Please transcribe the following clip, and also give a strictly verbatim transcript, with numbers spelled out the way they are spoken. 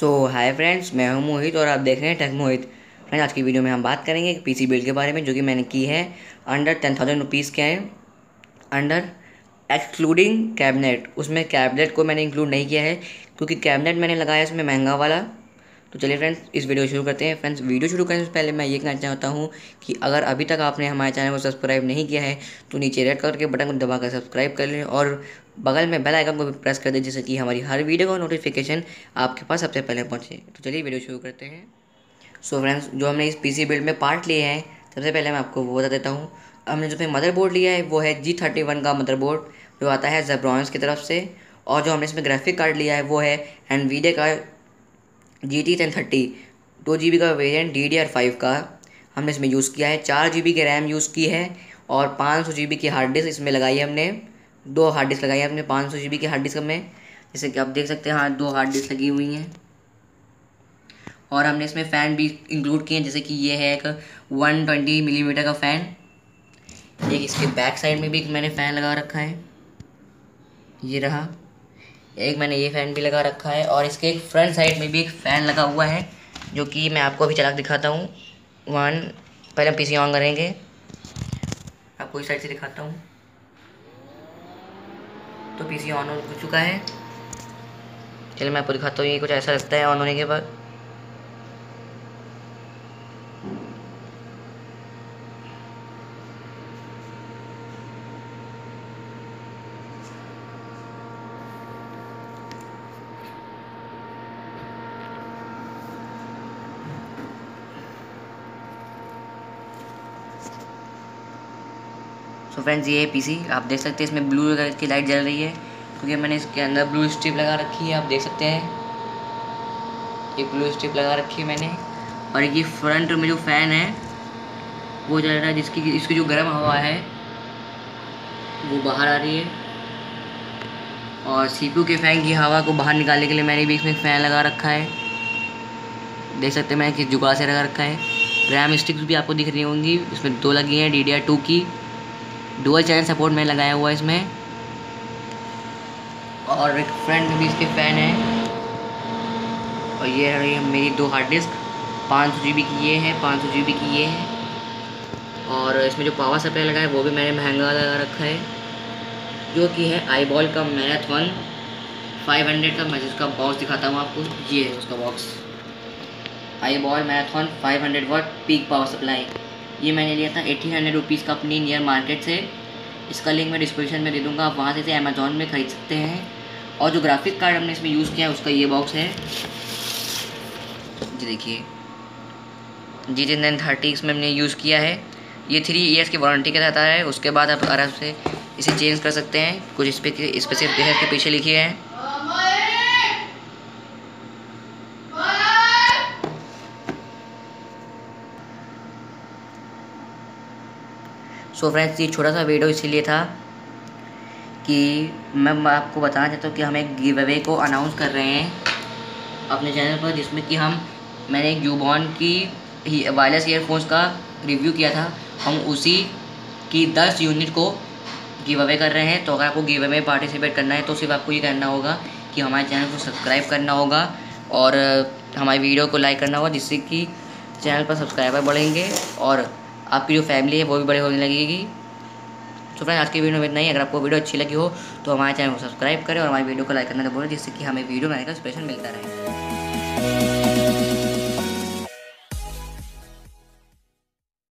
सो hi friends, मैं हूं मोहित और आप देख रहे हैं टेक मोहित। फ्रेंड्स, आज की वीडियो में हम बात करेंगे पीसी बिल्ड के बारे में जो कि मैंने की है अंडर टेन थाउजेंड रुपीज़ के हैं, अंडर एक्सक्लूडिंग कैबिनेट। उसमें कैबिनेट को मैंने इंक्लूड नहीं किया है क्योंकि कैबिनेट मैंने लगाया इसमें महंगा वाला। तो चलिए फ्रेंड्स, इस वीडियो शुरू करते हैं। फ्रेंड्स, वीडियो शुरू करने से पहले मैं ये कहना चाहता हूँ कि अगर अभी तक आपने हमारे चैनल को सब्सक्राइब नहीं किया है तो नीचे रेड कलर के बटन को दबाकर सब्सक्राइब कर लें और बगल में बेल आइकन को भी प्रेस कर दें, जिससे कि हमारी हर वीडियो का नोटिफिकेशन आपके पास सबसे पहले पहुँचे। तो चलिए वीडियो शुरू करते हैं। सो फ्रेंड्स, जो हमने इस पीसी बिल्ड में पार्ट लिए हैं, सबसे पहले मैं आपको वो बता देता हूँ। हमने जो अपने मदरबोर्ड लिया है वो है जी थर्टी वन का मदरबोर्ड जो आता है ज़ेब्रॉनिक्स की तरफ से, और जो हमने इसमें ग्राफिक कार्ड लिया है वो है एनवीडिया का जी टी टेन थर्टी दो जी बी का variant D D R five का हमने इसमें यूज़ किया है। चार जी बी की रैम यूज़ की है और पाँच सौ जी बी की हार्ड डिस्क इसमें लगाई है। हमने दो हार्ड डिस्क लगाई है हमने पाँच सौ जी बी की हार्ड डिस्क में, जैसे कि आप देख सकते हैं। हाँ, दो हार्ड डिस्क लगी हुई हैं और हमने इसमें फ़ैन भी इंक्लूड किए हैं, जैसे कि ये है एक वन ट्वेंटी मिलीमीटर का फ़ैन। एक इसके बैक साइड में भी मैंने फ़ैन लगा रखा है, ये रहा। एक मैंने ये फ़ैन भी लगा रखा है और इसके एक फ्रंट साइड में भी एक फ़ैन लगा हुआ है जो कि मैं आपको अभी चला के दिखाता हूँ। वन पहले हम पीसी ऑन करेंगे, आपको इस साइड से दिखाता हूँ। तो पीसी ऑन हो चुका है। चलिए मैं आपको दिखाता हूँ, ये कुछ ऐसा लगता है ऑन होने के बाद। सो फ्रेंड्स, ये है पीसी, आप देख सकते हैं। इसमें ब्लू कलर की लाइट जल रही है क्योंकि मैंने इसके अंदर ब्लू स्ट्रिप लगा रखी है, आप देख सकते हैं। ये ब्लू स्ट्रिप लगा रखी है मैंने और ये फ्रंट में जो फ़ैन है वो जल रहा है, जिसकी इसकी जो गर्म हवा है वो बाहर आ रही है। और सीपीयू के फ़ैन की हवा को बाहर निकालने के लिए मैंने भी इसमें फ़ैन लगा रखा है, देख सकते हैं। मैंने किस जुगाड़ से लगा रखा है। रैम स्टिक्स भी आपको दिख रही होंगी, इसमें दो लगी हैं डी डी आर टू की। डुअल चैनल सपोर्ट में लगाया हुआ है इसमें और एक फ्रंट में भी इसके फ़ैन है। और ये रही मेरी दो हार्ड डिस्क, पाँच सौ जी बी की ये है, पाँच सौ जी बी की ये है। और इसमें जो पावर सप्लाई लगा है वो भी मैंने महंगा लगा रखा है, जो कि है आईबॉल का मैराथन फाइव हंड्रेड का। मैं इसका बॉक्स दिखाता हूँ आपको, ये है उसका box, iBall Marathon five hundred watt peak power supply. ये मैंने लिया था एटीन हंड्रेड रुपीज़ का अपनी नियर मार्केट से। इसका लिंक मैं डिस्क्रिप्शन में दे दूँगा, आप वहाँ से इसे अमेज़ॉन में ख़रीद सकते हैं। और जो ग्राफिक कार्ड हमने इसमें यूज़ किया है उसका ये बॉक्स है, जी देखिए, जी टी नाइन थर्टी इसमें हमने यूज़ किया है। ये थ्री ईयर्स की वारंटी के साथ आया है, उसके बाद आप आराम से इसे चेंज कर सकते हैं। कुछ इस पर स्पेसिफिकेशन के पीछे लिखी है। सो so फ्रेंड्स, ये छोटा सा वीडियो इसीलिए था कि मैं आपको बताना चाहता हूँ कि हम एक गिव अवे को अनाउंस कर रहे हैं अपने चैनल पर, जिसमें कि हम मैंने एक यूबॉन की वायरलेस ईयरफोन्स का रिव्यू किया था। हम उसी की दस यूनिट को गिव अवे कर रहे हैं। तो अगर आपको गिव अवे में पार्टिसिपेट करना है तो सिर्फ आपको ये करना होगा कि हमारे चैनल को सब्सक्राइब करना होगा और हमारी वीडियो को लाइक करना होगा, जिससे कि चैनल पर सब्सक्राइबर बढ़ेंगे और आपकी जो फैमिली है वो भी बड़े होने लगेगी। तो फ्रेंड्स, आज की वीडियो में इतना ही। अगर आपको वीडियो अच्छी लगी हो तो हमारे चैनल को सब्सक्राइब करें और हमारी वीडियो को लाइक करना ना भूलें, जिससे कि हमें वीडियो बनाने का इंस्पिरेशन मिलता रहे।